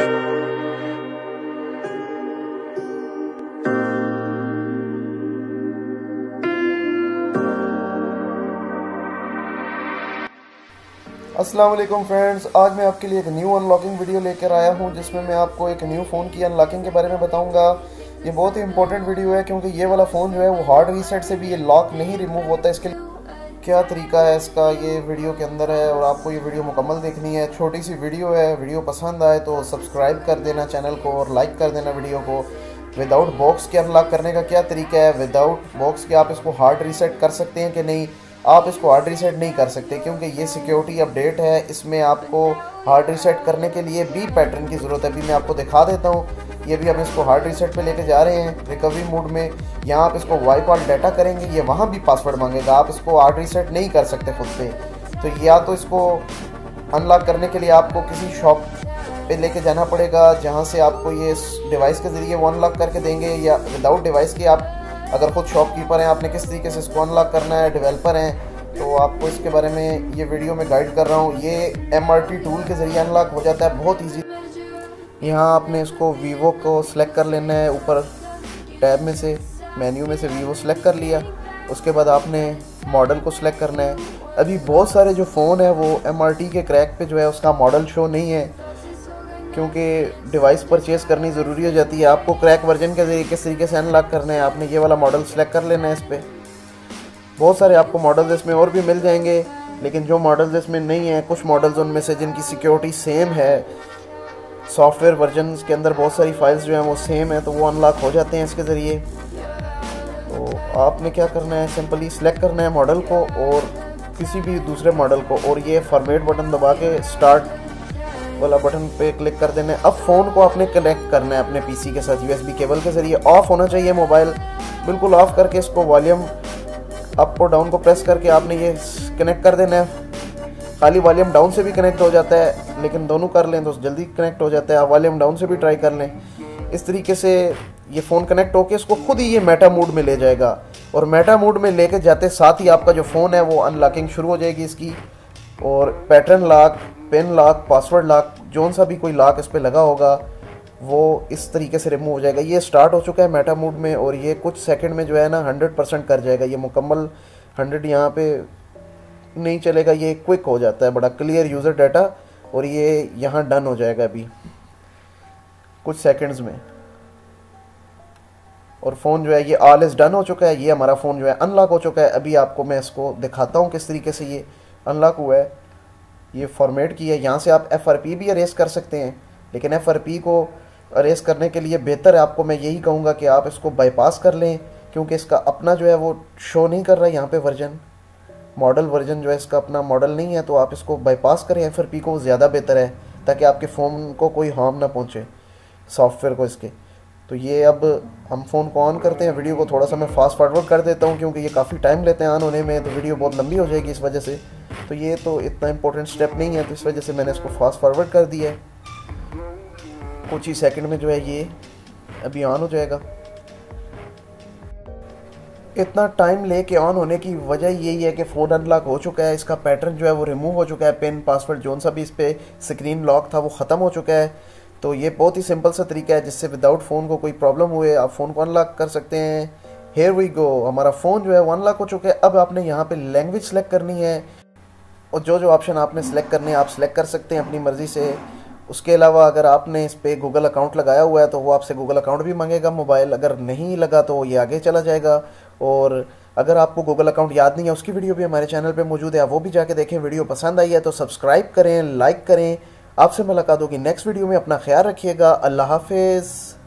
अस्सलाम वालेकुम फ्रेंड्स, आज मैं आपके लिए एक न्यू अनलॉकिंग वीडियो लेकर आया हूं जिसमें मैं आपको एक न्यू फ़ोन की अनलॉकिंग के बारे में बताऊंगा। ये बहुत ही इंपॉर्टेंट वीडियो है क्योंकि ये वाला फ़ोन जो है वो हार्ड रीसेट से भी ये लॉक नहीं रिमूव होता। इसके लिए क्या तरीका है इसका ये वीडियो के अंदर है और आपको ये वीडियो मुकम्मल देखनी है। छोटी सी वीडियो है, वीडियो पसंद आए तो सब्सक्राइब कर देना चैनल को और लाइक कर देना वीडियो को। विदाउट बॉक्स के अनलॉक करने का क्या तरीका है, विदाउट बॉक्स के आप इसको हार्ड रीसेट कर सकते हैं कि नहीं। आप इसको हार्ड रीसेट नहीं कर सकते क्योंकि ये सिक्योरिटी अपडेट है, इसमें आपको हार्ड रीसेट करने के लिए भी पैटर्न की ज़रूरत है। अभी मैं आपको दिखा देता हूँ, ये भी हम इसको हार्ड रीसेट पे लेके जा रहे हैं रिकवरी मोड में। यहाँ आप इसको वाइप आउट डाटा करेंगे, ये वहाँ भी पासवर्ड मांगेगा। आप इसको हार्ड रीसेट नहीं कर सकते खुद से, तो या तो इसको अनलॉक करने के लिए आपको किसी शॉप पे लेके जाना पड़ेगा जहाँ से आपको ये डिवाइस के ज़रिए वो अनलॉक करके देंगे, या विदाउट डिवाइस के आप अगर खुद शॉपकीपर हैं आपने किस तरीके से इसको अनलॉक करना है, डेवलपर हैं, तो आपको इसके बारे में ये वीडियो में गाइड कर रहा हूँ। ये MRT टूल के ज़रिए अनलॉक हो जाता है, बहुत ईजी। यहाँ आपने इसको वीवो को सिलेक्ट कर लेना है, ऊपर टैब में से मेन्यू में से वीवो सिलेक्ट कर लिया। उसके बाद आपने मॉडल को सिलेक्ट करना है। अभी बहुत सारे जो फ़ोन है वो MRT के क्रैक पर जो है उसका मॉडल शो नहीं है क्योंकि डिवाइस परचेज़ करनी ज़रूरी हो जाती है। आपको क्रैक वर्जन के जरिए किस तरीके से अनलॉक करना है, आपने ये वाला मॉडल सेलेक्ट कर लेना है। इस पर बहुत सारे आपको मॉडल्स इसमें और भी मिल जाएंगे, लेकिन जो मॉडल्स इसमें नहीं है, कुछ मॉडल्स उनमें से जिनकी सिक्योरिटी सेम है, सॉफ्टवेयर वर्जन के अंदर बहुत सारी फाइल्स जो हैं वो सेम है, तो वो अनलॉक हो जाते हैं इसके ज़रिए। तो आपने क्या करना है, सिंपली सिलेक्ट करना है मॉडल को और किसी भी दूसरे मॉडल को, और ये फॉर्मेट बटन दबा के स्टार्ट वाला बटन पे क्लिक कर देना है। अब फ़ोन को आपने कनेक्ट करना है अपने पीसी के साथ USB केबल के ज़रिए। ऑफ़ होना चाहिए मोबाइल, बिल्कुल ऑफ़ करके इसको वॉल्यूम अप और डाउन को प्रेस करके आपने ये कनेक्ट कर देना है। खाली वॉल्यूम डाउन से भी कनेक्ट हो जाता है, लेकिन दोनों कर लें तो जल्दी कनेक्ट हो जाता है। आप वॉल्यूम डाउन से भी ट्राई कर लें। इस तरीके से ये फ़ोन कनेक्ट होकर इसको खुद ही ये मेटा मोड में ले जाएगा, और मेटा मोड में लेके जाते साथ ही आपका जो फ़ोन है वो अनलॉकिंग शुरू हो जाएगी इसकी। और pattern lock, pin lock, password lock, जौन सा भी कोई लॉक इस पर लगा होगा वो इस तरीके से रिमूव हो जाएगा। ये स्टार्ट हो चुका है मेटा मोड में और ये कुछ सेकंड में जो है ना 100% कर जाएगा। ये मुकम्मल 100 यहाँ पे नहीं चलेगा, ये क्विक हो जाता है, बड़ा क्लियर यूज़र डाटा, और ये यहाँ डन हो जाएगा अभी कुछ सेकंड्स में। और फ़ोन जो है ये ऑल इज़ डन हो चुका है, ये हमारा फ़ोन जो है अनलॉक हो चुका है। अभी आपको मैं इसको दिखाता हूँ किस तरीके से ये अनलॉक हुआ है। ये फॉर्मेट की है, यहाँ से आप FRP भी अरेज कर सकते हैं, लेकिन FRP को अरेज करने के लिए बेहतर है, आपको मैं यही कहूँगा कि आप इसको बाईपास कर लें क्योंकि इसका अपना जो है वो शो नहीं कर रहा है यहाँ पे वर्जन, मॉडल वर्जन जो है इसका अपना मॉडल नहीं है, तो आप इसको बाईपास करें FRP को, ज़्यादा बेहतर है ताकि आपके फ़ोन को कोई हार्म ना पहुँचे सॉफ्टवेयर को इसके। तो ये अब हम फ़ोन को ऑन करते हैं। वीडियो को थोड़ा सा मैं फास्ट फॉरवर्ड कर देता हूँ क्योंकि ये काफ़ी टाइम लेते हैं ऑन होने में, तो वीडियो बहुत लंबी हो जाएगी इस वजह से। तो ये तो इतना इम्पोर्टेंट स्टेप नहीं है, तो इस वजह से मैंने इसको फास्ट फॉरवर्ड कर दिया है। कुछ ही सेकंड में जो है ये अभी ऑन हो जाएगा। इतना टाइम लेके ऑन होने की वजह यही है कि फ़ोन अनलॉक हो चुका है, इसका पैटर्न जो है वो रिमूव हो चुका है, पिन पासवर्ड जोन सा भी इस पर स्क्रीन लॉक था वो ख़त्म हो चुका है। तो ये बहुत ही सिंपल सा तरीका है जिससे विदाउट फ़ोन को कोई प्रॉब्लम हुए आप फ़ोन को अनलॉक कर सकते हैं। हियर वी गो, हमारा फ़ोन जो है वो अनलॉक हो चुका है। अब आपने यहाँ पर लैंग्वेज सेलेक्ट करनी है, और जो जो ऑप्शन आपने सेलेक्ट करने हैं आप सेलेक्ट कर सकते हैं अपनी मर्ज़ी से। उसके अलावा अगर आपने इस पर गूगल अकाउंट लगाया हुआ है तो वो आपसे गूगल अकाउंट भी मांगेगा, मोबाइल अगर नहीं लगा तो ये आगे चला जाएगा। और अगर आपको गूगल अकाउंट याद नहीं है उसकी वीडियो भी हमारे चैनल पे मौजूद है, वो भी जाके देखें। वीडियो पसंद आई है तो सब्सक्राइब करें, लाइक करें। आपसे मुलाकात होगी नेक्स्ट वीडियो में, अपना ख्याल रखिएगा। अल्लाह हाफिज़।